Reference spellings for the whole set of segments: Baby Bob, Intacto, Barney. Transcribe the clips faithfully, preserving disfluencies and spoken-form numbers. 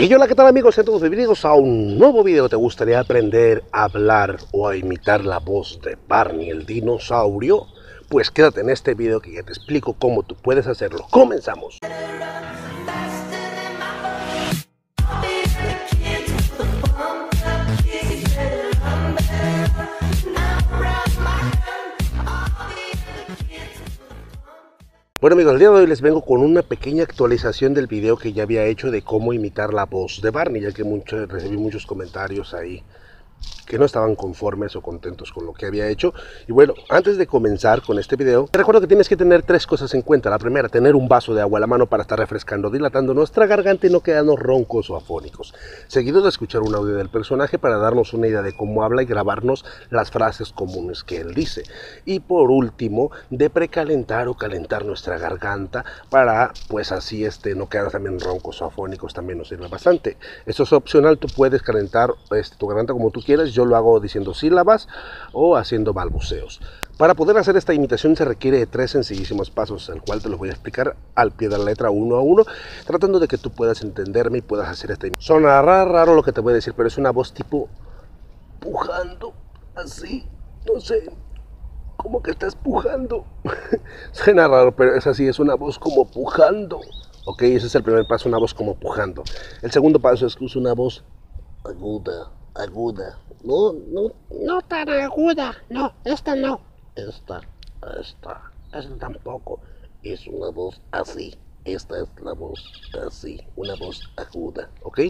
Y hola, ¿qué tal amigos? Entonces, bienvenidos a un nuevo vídeo. ¿Te gustaría aprender a hablar o a imitar la voz de Barney el dinosaurio? Pues quédate en este vídeo que ya te explico cómo tú puedes hacerlo. ¡Comenzamos! Bueno amigos, el día de hoy les vengo con una pequeña actualización del video que ya había hecho de cómo imitar la voz de Barney, ya que mucho, recibí muchos comentarios ahí que no estaban conformes o contentos con lo que había hecho. Y bueno, antes de comenzar con este video, te recuerdo que tienes que tener tres cosas en cuenta. La primera, tener un vaso de agua a la mano para estar refrescando, dilatando nuestra garganta y no quedarnos roncos o afónicos. Seguido de escuchar un audio del personaje para darnos una idea de cómo habla y grabarnos las frases comunes que él dice. Y por último, de precalentar o calentar nuestra garganta para, pues así, este, no quedar también roncos o afónicos, también nos sirve bastante. Esto es opcional, tú puedes calentar este, tu garganta como tú quieras. Yo lo hago diciendo sílabas o haciendo balbuceos. Para poder hacer esta imitación se requiere de tres sencillísimos pasos, el cual te los voy a explicar al pie de la letra, uno a uno, tratando de que tú puedas entenderme y puedas hacer esta imitación. Sonará raro lo que te voy a decir, pero es una voz tipo pujando, así, no sé, como que estás pujando. Suena raro, pero es así, es una voz como pujando. Ok, ese es el primer paso, una voz como pujando. El segundo paso es que usa una voz aguda. Aguda, no, no, no tan aguda, no, esta no, esta, esta, esta tampoco, es una voz así, esta es la voz así, una voz aguda, ¿ok?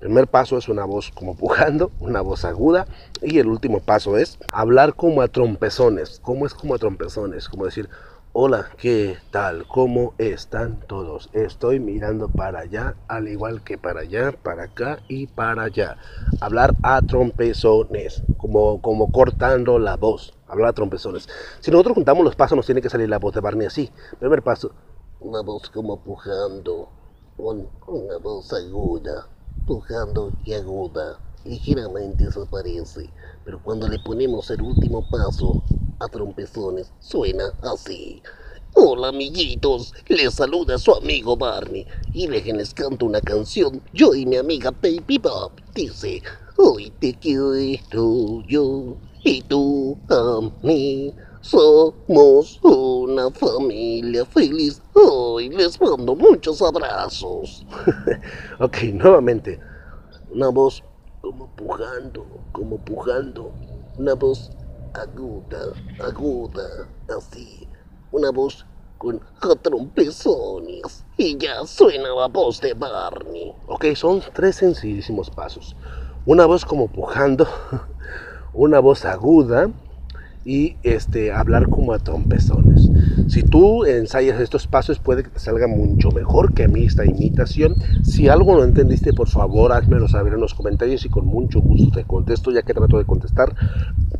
Primer paso es una voz como pujando, una voz aguda, y el último paso es hablar como a trompezones. ¿Cómo es como a trompezones? Como decir, hola, ¿qué tal? ¿Cómo están todos? Estoy mirando para allá, al igual que para allá, para acá y para allá. Hablar a trompezones, como, como cortando la voz, hablar a trompezones. Si nosotros juntamos los pasos, nos tiene que salir la voz de Barney así. Primer paso, una voz como pujando, un, una voz aguda, pujando y aguda. Ligeramente desaparece, pero cuando le ponemos el último paso a trompezones, suena así. Hola amiguitos, les saluda su amigo Barney y déjenles canto una canción. Yo y mi amiga Baby Bob dice, hoy te quiero yo y tú a mí. Somos una familia feliz. Hoy les mando muchos abrazos. Ok, nuevamente. Una voz como pujando, como pujando, una voz aguda, aguda, así, una voz con trompezones y ya suena la voz de Barney. Ok, son tres sencillísimos pasos, una voz como pujando, una voz aguda y este, hablar como a trompezones. Si tú ensayas estos pasos puede que te salga mucho mejor que a mí esta imitación. Si algo no entendiste, por favor házmelo saber en los comentarios y con mucho gusto te contesto, ya que trato de contestar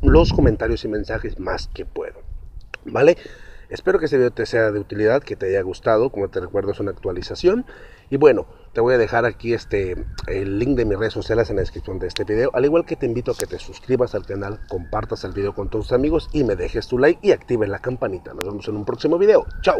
los comentarios y mensajes más que puedo, ¿vale? Espero que este video te sea de utilidad, que te haya gustado. Como te recuerdo, es una actualización. Y bueno, te voy a dejar aquí este, el link de mis redes sociales en la descripción de este video. Al igual que te invito a que te suscribas al canal, compartas el video con tus amigos y me dejes tu like y actives la campanita. Nos vemos en un próximo video. ¡Chao!